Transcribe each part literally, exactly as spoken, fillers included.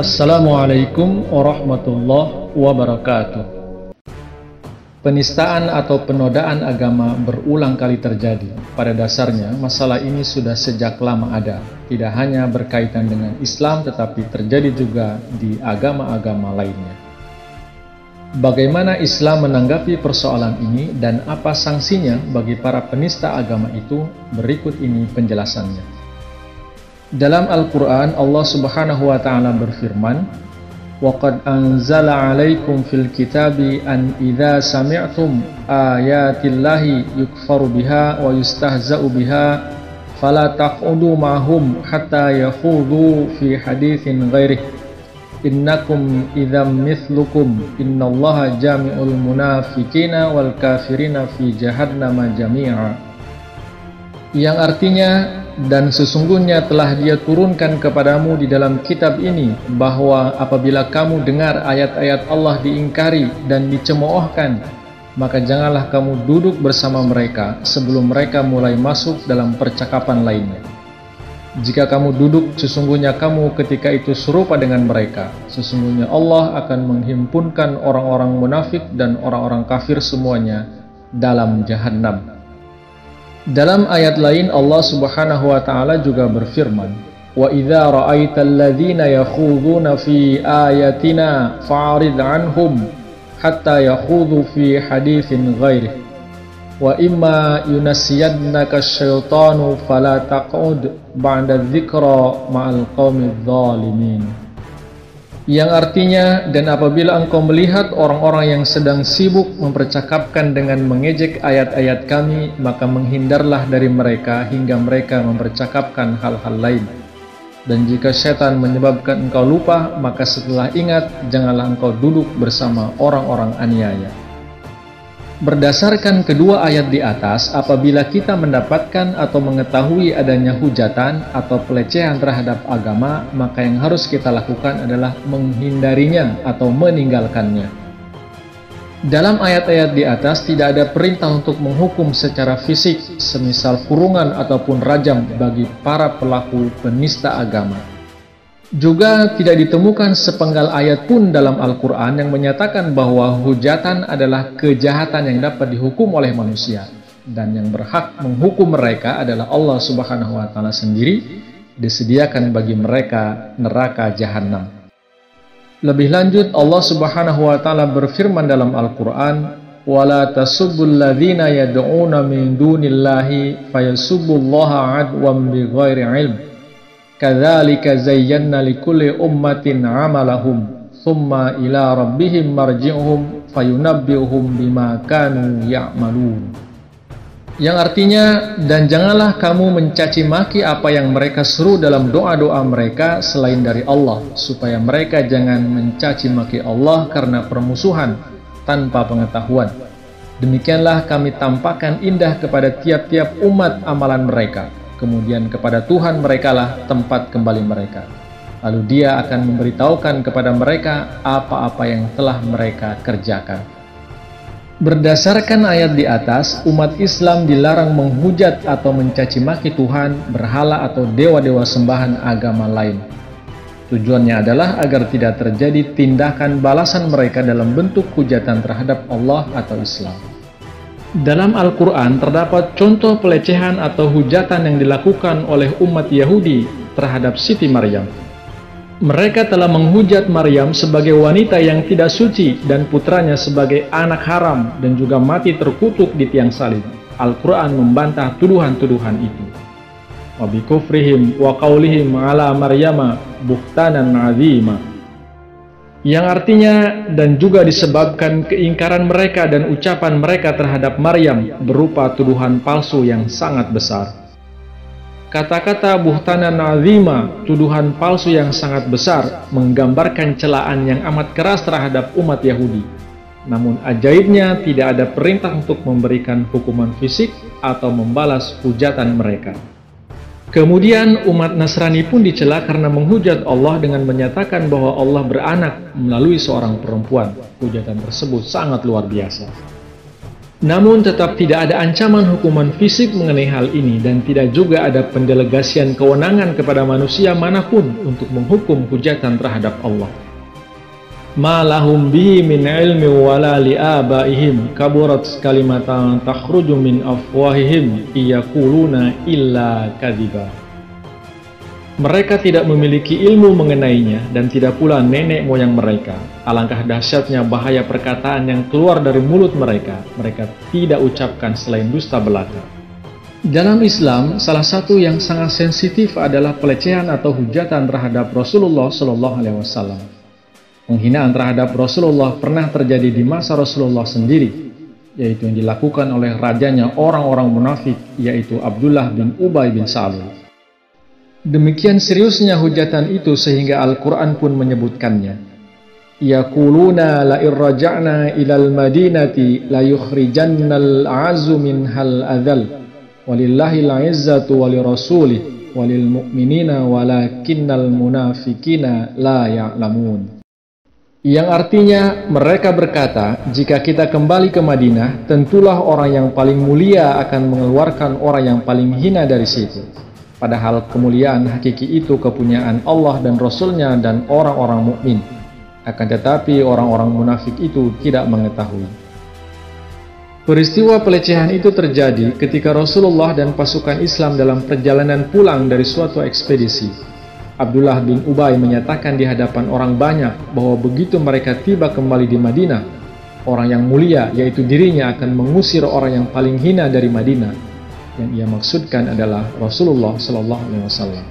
Assalamualaikum warahmatullahi wabarakatuh. Penistaan atau penodaan agama berulang kali terjadi. Pada dasarnya, masalah ini sudah sejak lama ada. Tidak hanya berkaitan dengan Islam, tetapi terjadi juga di agama-agama lainnya. Bagaimana Islam menanggapi persoalan ini dan apa sanksinya bagi para penista agama itu? Berikut ini penjelasannya. Dalam Al-Quran, Allah Subhanahu wa Ta'ala berfirman, "Waqad anzala 'alaikum fil kitabi an idza sami'tum ayatillahi yukfaru biha wa yustahza'u biha fala taq'udu ma'hum hatta yakhudu fi haditsin ghairih innakum idzam mithlukum innallaha jami'ul munafiqina wal kafirina fi jahannama jami'a." Yang artinya, "Dan sesungguhnya telah Dia turunkan kepadamu di dalam kitab ini, bahwa apabila kamu dengar ayat-ayat Allah diingkari dan dicemoohkan, maka janganlah kamu duduk bersama mereka sebelum mereka mulai masuk dalam percakapan lainnya. Jika kamu duduk, sesungguhnya kamu ketika itu serupa dengan mereka. Sesungguhnya Allah akan menghimpunkan orang-orang munafik dan orang-orang kafir semuanya dalam jahannam." Dalam ayat lain, Allah Subhanahu wa Ta'ala juga berfirman, "Wa idza ra'aital ladzina yakhuduna fi ayatina fa'rid 'anhum hatta yakhudu fi haditsin ghairihi wa imma yunassiyannaka asyaitanu fala taq'ud ba'da dzikra ma'al qaumidz zalimin." Yang artinya, dan apabila engkau melihat orang-orang yang sedang sibuk mempercakapkan dengan mengejek ayat-ayat kami, maka menghindarlah dari mereka hingga mereka mempercakapkan hal-hal lain. Dan jika setan menyebabkan engkau lupa, maka setelah ingat, janganlah engkau duduk bersama orang-orang aniaya. Berdasarkan kedua ayat di atas, apabila kita mendapatkan atau mengetahui adanya hujatan atau pelecehan terhadap agama, maka yang harus kita lakukan adalah menghindarinya atau meninggalkannya. Dalam ayat-ayat di atas tidak ada perintah untuk menghukum secara fisik, semisal kurungan ataupun rajam bagi para pelaku penista agama. Juga tidak ditemukan sepenggal ayat pun dalam Al-Quran yang menyatakan bahwa hujatan adalah kejahatan yang dapat dihukum oleh manusia, dan yang berhak menghukum mereka adalah Allah Subhanahu wa Ta'ala sendiri. Disediakan bagi mereka neraka jahanam. Lebih lanjut, Allah Subhanahu wa Ta'ala berfirman dalam Al-Quran, "Wala tasubbul ladzina yad'una min dunillahi fayasubbullaha 'adwan bighairi 'ilm. Kadzalika zayyana likulli ummatin 'amalahum, tsumma ila rabbihim marji'uhum fayunabbi'uhum bima kanu ya'malun." Yang artinya, dan janganlah kamu mencaci maki apa yang mereka seru dalam doa-doa mereka selain dari Allah, supaya mereka jangan mencaci maki Allah karena permusuhan tanpa pengetahuan. Demikianlah kami tampakkan indah kepada tiap-tiap umat amalan mereka. Kemudian kepada Tuhan merekalah tempat kembali mereka. Lalu Dia akan memberitahukan kepada mereka apa-apa yang telah mereka kerjakan. Berdasarkan ayat di atas, umat Islam dilarang menghujat atau mencaci maki Tuhan, berhala atau dewa-dewa sembahan agama lain. Tujuannya adalah agar tidak terjadi tindakan balasan mereka dalam bentuk hujatan terhadap Allah atau Islam. Dalam Al-Quran terdapat contoh pelecehan atau hujatan yang dilakukan oleh umat Yahudi terhadap Siti Maryam. Mereka telah menghujat Maryam sebagai wanita yang tidak suci dan putranya sebagai anak haram dan juga mati terkutuk di tiang salib. Al-Quran membantah tuduhan-tuduhan itu. "Wa bikufrihim wa qawlihim ala Maryama buhtanan 'azima." Yang artinya, dan juga disebabkan keingkaran mereka dan ucapan mereka terhadap Maryam berupa tuduhan palsu yang sangat besar. Kata-kata buhtanan 'azima, tuduhan palsu yang sangat besar, menggambarkan celaan yang amat keras terhadap umat Yahudi. Namun ajaibnya tidak ada perintah untuk memberikan hukuman fisik atau membalas hujatan mereka. Kemudian umat Nasrani pun dicela karena menghujat Allah dengan menyatakan bahwa Allah beranak melalui seorang perempuan. Hujatan tersebut sangat luar biasa. Namun tetap tidak ada ancaman hukuman fisik mengenai hal ini, dan tidak juga ada pendelegasian kewenangan kepada manusia manapun untuk menghukum hujatan terhadap Allah. Ma lahum bihi min ilmi wala li'abaihim kaburat kalimatan takhruju min afwahihim iyaquluna illa kadhiba. Mereka tidak memiliki ilmu mengenainya dan tidak pula nenek moyang mereka. Alangkah dahsyatnya bahaya perkataan yang keluar dari mulut mereka. Mereka tidak ucapkan selain dusta belaka. Dalam Islam, salah satu yang sangat sensitif adalah pelecehan atau hujatan terhadap Rasulullah Shallallahu Alaihi Wasallam. Penghinaan terhadap Rasulullah pernah terjadi di masa Rasulullah sendiri, yaitu yang dilakukan oleh rajanya orang-orang munafik, yaitu Abdullah bin Ubay bin Salul. Demikian seriusnya hujatan itu sehingga Al-Quran pun menyebutkannya. Yaquluna la irraja'na ilal madinati la yukhrijannal a'azzu minhal adzal walillahil 'izzatu walirasulihi walil mu'minina walakinnal munafiqina la ya'lamun. Yang artinya, mereka berkata, jika kita kembali ke Madinah, tentulah orang yang paling mulia akan mengeluarkan orang yang paling hina dari situ. Padahal kemuliaan hakiki itu kepunyaan Allah dan Rasul-Nya dan orang-orang mukmin. Akan tetapi orang-orang munafik itu tidak mengetahui. Peristiwa pelecehan itu terjadi ketika Rasulullah dan pasukan Islam dalam perjalanan pulang dari suatu ekspedisi. Abdullah bin Ubay menyatakan di hadapan orang banyak bahwa begitu mereka tiba kembali di Madinah, orang yang mulia yaitu dirinya akan mengusir orang yang paling hina dari Madinah. Yang ia maksudkan adalah Rasulullah Shallallahu Alaihi Wasallam.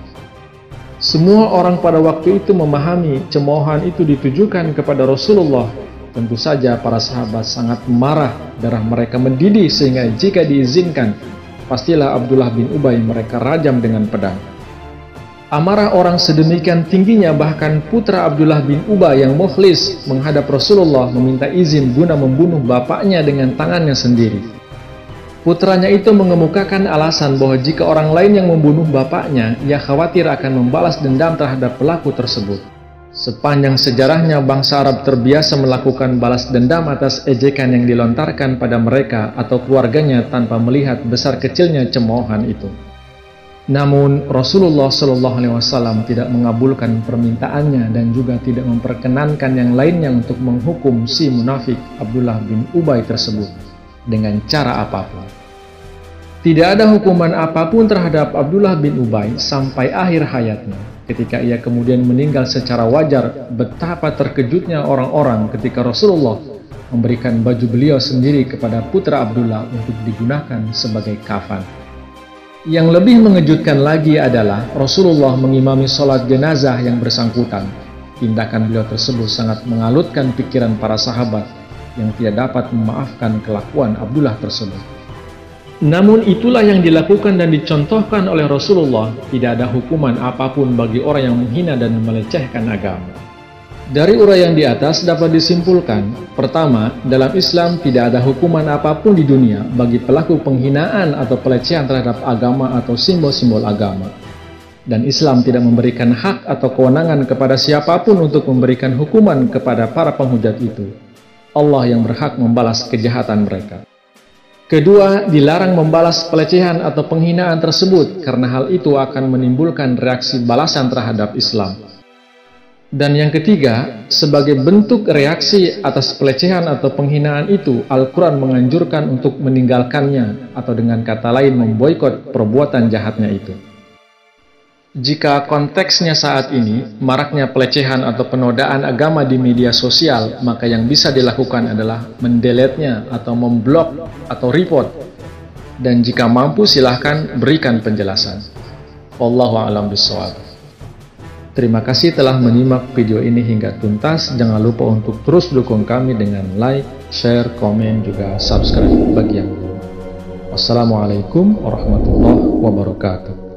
Semua orang pada waktu itu memahami cemoohan itu ditujukan kepada Rasulullah. Tentu saja para sahabat sangat marah, darah mereka mendidih sehingga jika diizinkan, pastilah Abdullah bin Ubay mereka rajam dengan pedang. Amarah orang sedemikian tingginya bahkan putra Abdullah bin Ubay yang mukhlis menghadap Rasulullah meminta izin guna membunuh bapaknya dengan tangannya sendiri. Putranya itu mengemukakan alasan bahwa jika orang lain yang membunuh bapaknya, ia khawatir akan membalas dendam terhadap pelaku tersebut. Sepanjang sejarahnya, bangsa Arab terbiasa melakukan balas dendam atas ejekan yang dilontarkan pada mereka atau keluarganya tanpa melihat besar kecilnya cemoohan itu. Namun, Rasulullah shallallahu alaihi wasallam tidak mengabulkan permintaannya dan juga tidak memperkenankan yang lainnya untuk menghukum si munafik Abdullah bin Ubay tersebut. Dengan cara apapun, tidak ada hukuman apapun terhadap Abdullah bin Ubay sampai akhir hayatnya. Ketika ia kemudian meninggal secara wajar, betapa terkejutnya orang-orang ketika Rasulullah memberikan baju beliau sendiri kepada putra Abdullah untuk digunakan sebagai kafan. Yang lebih mengejutkan lagi adalah Rasulullah mengimami sholat jenazah yang bersangkutan. Tindakan beliau tersebut sangat mengalutkan pikiran para sahabat yang tidak dapat memaafkan kelakuan Abdullah tersebut. Namun itulah yang dilakukan dan dicontohkan oleh Rasulullah. Tidak ada hukuman apapun bagi orang yang menghina dan melecehkan agama. Dari uraian di atas dapat disimpulkan, pertama, dalam Islam tidak ada hukuman apapun di dunia bagi pelaku penghinaan atau pelecehan terhadap agama atau simbol-simbol agama. Dan Islam tidak memberikan hak atau kewenangan kepada siapapun untuk memberikan hukuman kepada para penghujat itu. Allah yang berhak membalas kejahatan mereka. Kedua, dilarang membalas pelecehan atau penghinaan tersebut karena hal itu akan menimbulkan reaksi balasan terhadap Islam. Dan yang ketiga, sebagai bentuk reaksi atas pelecehan atau penghinaan itu, Al-Quran menganjurkan untuk meninggalkannya atau dengan kata lain memboikot perbuatan jahatnya itu. Jika konteksnya saat ini, maraknya pelecehan atau penodaan agama di media sosial, maka yang bisa dilakukan adalah mendeletnya atau memblok atau report. Dan jika mampu silahkan berikan penjelasan. Wallahu a'lam bishawab. Terima kasih telah menyimak video ini hingga tuntas. Jangan lupa untuk terus dukung kami dengan like, share, komen, juga subscribe bagi yang belum. Wassalamualaikum warahmatullahi wabarakatuh.